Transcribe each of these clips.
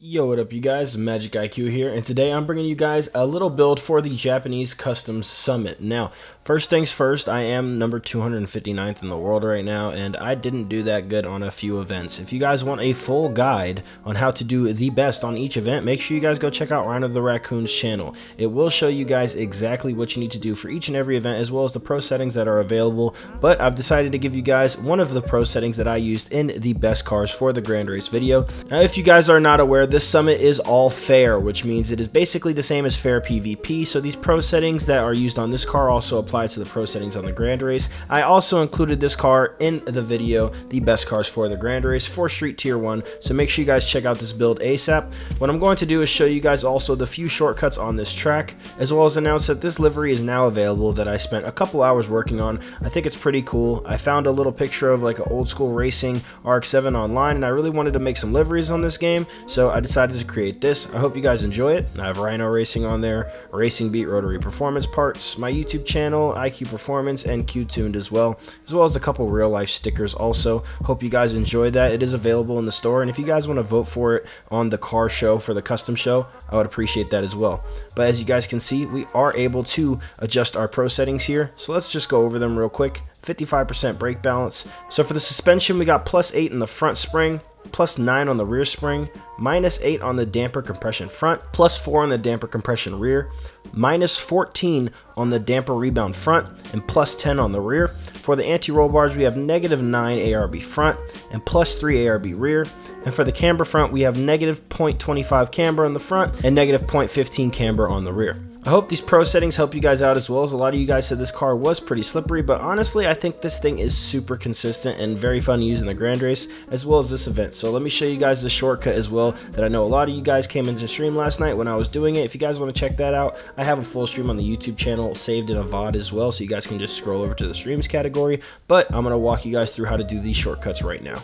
Yo, what up you guys, MxgicIQ here, and today I'm bringing you guys a little build for the Japanese Customs Summit. Now, first things first, I am number 259th in the world right now, and I didn't do that good on a few events. If you guys want a full guide on how to do the best on each event, make sure you guys go check out Ryno the Raccoon's channel. It will show you guys exactly what you need to do for each and every event, as well as the pro settings that are available, but I've decided to give you guys one of the pro settings that I used in the best cars for the Grand Race video. Now, if you guys are not aware, this summit is all fair, which means it is basically the same as fair PvP, so these pro settings that are used on this car also apply to the pro settings on the Grand Race. I also included this car in the video, the best cars for the Grand Race for Street Tier 1, so make sure you guys check out this build ASAP. What I'm going to do is show you guys also the few shortcuts on this track, as well as announce that this livery is now available that I spent a couple hours working on. I think it's pretty cool. I found a little picture of like an old school racing RX-7 online, and I really wanted to make some liveries on this game, so I decided to create this. I hope you guys enjoy it. I have Ryno Racing on there, Racing Beat, Rotary Performance Parts, my YouTube channel, IQ Performance, and Qtuned as well as a couple real life stickers also. Hope you guys enjoy that. It is available in the store, and if you guys want to vote for it on the car show for the custom show, I would appreciate that as well. But as you guys can see, we are able to adjust our pro settings here, so let's just go over them real quick. 55% brake balance. So for the suspension, we got +8 in the front spring, +9 on the rear spring, -8 on the damper compression front, +4 on the damper compression rear, -14 on the damper rebound front, and +10 on the rear. For the anti-roll bars, we have -9 ARB front and +3 ARB rear. And for the camber front, we have -0.25 camber on the front and -0.15 camber on the rear. I hope these pro settings help you guys out, as well as a lot of you guys said this car was pretty slippery, but honestly I think this thing is super consistent and very fun to use in the Grand Race as well as this event. So let me show you guys the shortcut as well that I know a lot of you guys came into stream last night when I was doing it. If you guys want to check that out, I have a full stream on the YouTube channel saved in a VOD as well, so you guys can just scroll over to the streams category, but I'm going to walk you guys through how to do these shortcuts right now.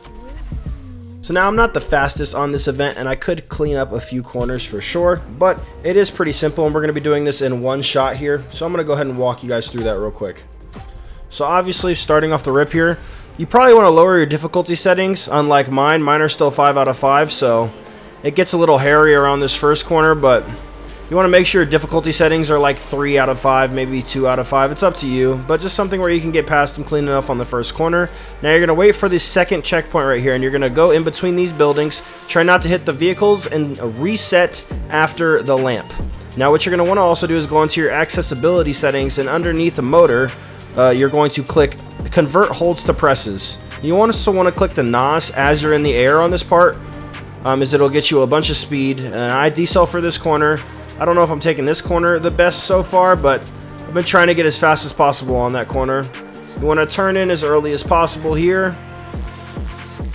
So now I'm not the fastest on this event, and I could clean up a few corners for sure, but it is pretty simple, and we're going to be doing this in one shot here. So I'm going to go ahead and walk you guys through that real quick. So obviously, starting off the rip here, you probably want to lower your difficulty settings. Unlike mine, are still 5 out of 5, so it gets a little hairy around this first corner, but you want to make sure your difficulty settings are like 3 out of 5, maybe 2 out of 5. It's up to you, but just something where you can get past them clean enough on the first corner. Now you're going to wait for the second checkpoint right here, and you're going to go in between these buildings. Try not to hit the vehicles and reset after the lamp. Now what you're going to want to also do is go into your accessibility settings, and underneath the motor, you're going to click convert holds to presses. You also want to click the NOS as you're in the air on this part, as it'll get you a bunch of speed. And I decel for this corner. I don't know if I'm taking this corner the best so far, but I've been trying to get as fast as possible on that corner. You want to turn in as early as possible here.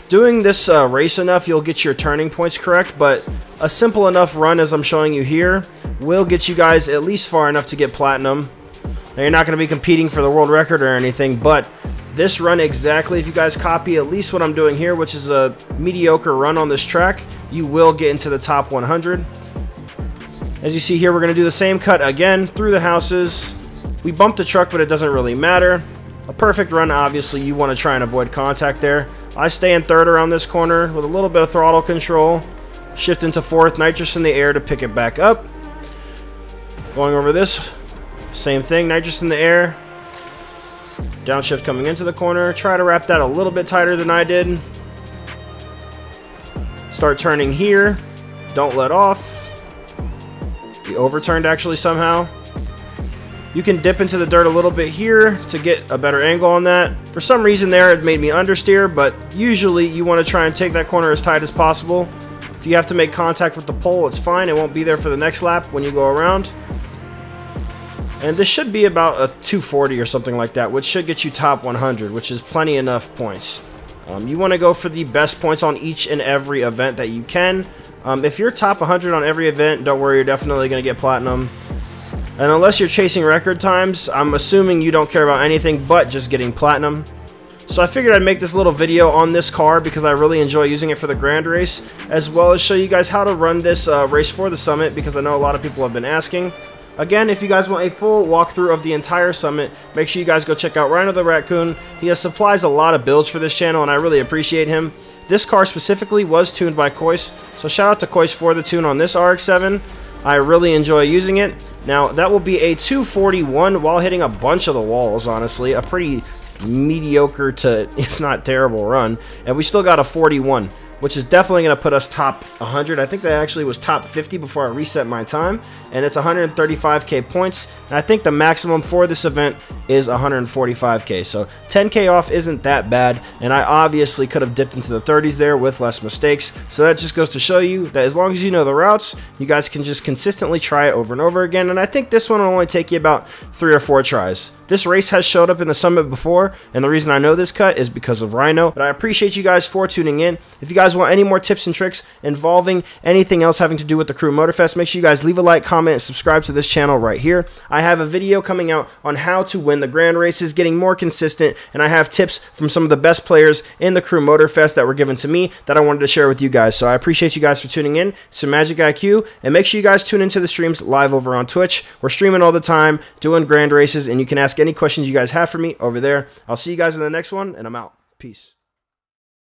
Doing this race enough, you'll get your turning points correct, but a simple enough run as I'm showing you here will get you guys at least far enough to get platinum. Now you're not going to be competing for the world record or anything, but this run exactly, if you guys copy at least what I'm doing here, which is a mediocre run on this track, you will get into the top 100. As you see here, we're going to do the same cut again through the houses. We bumped the truck, but it doesn't really matter. A perfect run, obviously, you want to try and avoid contact there. I stay in third around this corner with a little bit of throttle control. Shift into fourth, nitrous in the air to pick it back up. Going over this, same thing, nitrous in the air. Downshift coming into the corner. Try to wrap that a little bit tighter than I did. Start turning here. Don't let off. Overturned actually somehow. You can dip into the dirt a little bit here to get a better angle on that. For some reason there it made me understeer, but usually you want to try and take that corner as tight as possible. If you have to make contact with the pole, it's fine. It won't be there for the next lap when you go around. And this should be about a 240 or something like that, which should get you top 100, which is plenty enough points. You want to go for the best points on each and every event that you can. If you're top 100 on every event, don't worry, you're definitely going to get platinum. And unless you're chasing record times, I'm assuming you don't care about anything but just getting platinum. So I figured I'd make this little video on this car because I really enjoy using it for the Grand Race, as well as show you guys how to run this race for the summit, because I know a lot of people have been asking. Again, if you guys want a full walkthrough of the entire summit, make sure you guys go check out Ryno the Raccoon. He supplies a lot of builds for this channel, and I really appreciate him. This car specifically was tuned by Quoise, so shout out to Quoise for the tune on this RX-7. I really enjoy using it. Now, that will be a 241 while hitting a bunch of the walls, honestly. A pretty mediocre to, if not terrible, run. And we still got a 41, which is definitely going to put us top 100. I think that actually was top 50 before I reset my time. And it's 135K points. And I think the maximum for this event is 145K. So 10K off isn't that bad. And I obviously could have dipped into the 30s there with less mistakes. So that just goes to show you that as long as you know the routes, you guys can just consistently try it over and over again. And I think this one will only take you about 3 or 4 tries. This race has showed up in the summit before, and the reason I know this cut is because of Ryno. But I appreciate you guys for tuning in. If you guys want any more tips and tricks involving anything else having to do with the Crew Motorfest, make sure you guys leave a like, comment, and subscribe to this channel right here. I have a video coming out on how to win the Grand Races, getting more consistent, and I have tips from some of the best players in the Crew Motorfest that were given to me that I wanted to share with you guys. So I appreciate you guys for tuning in to MxgicIQ, and make sure you guys tune into the streams live over on Twitch. We're streaming all the time, doing Grand Races, and you can ask any questions you guys have for me over there. I'll see you guys in the next one, and I'm out. Peace.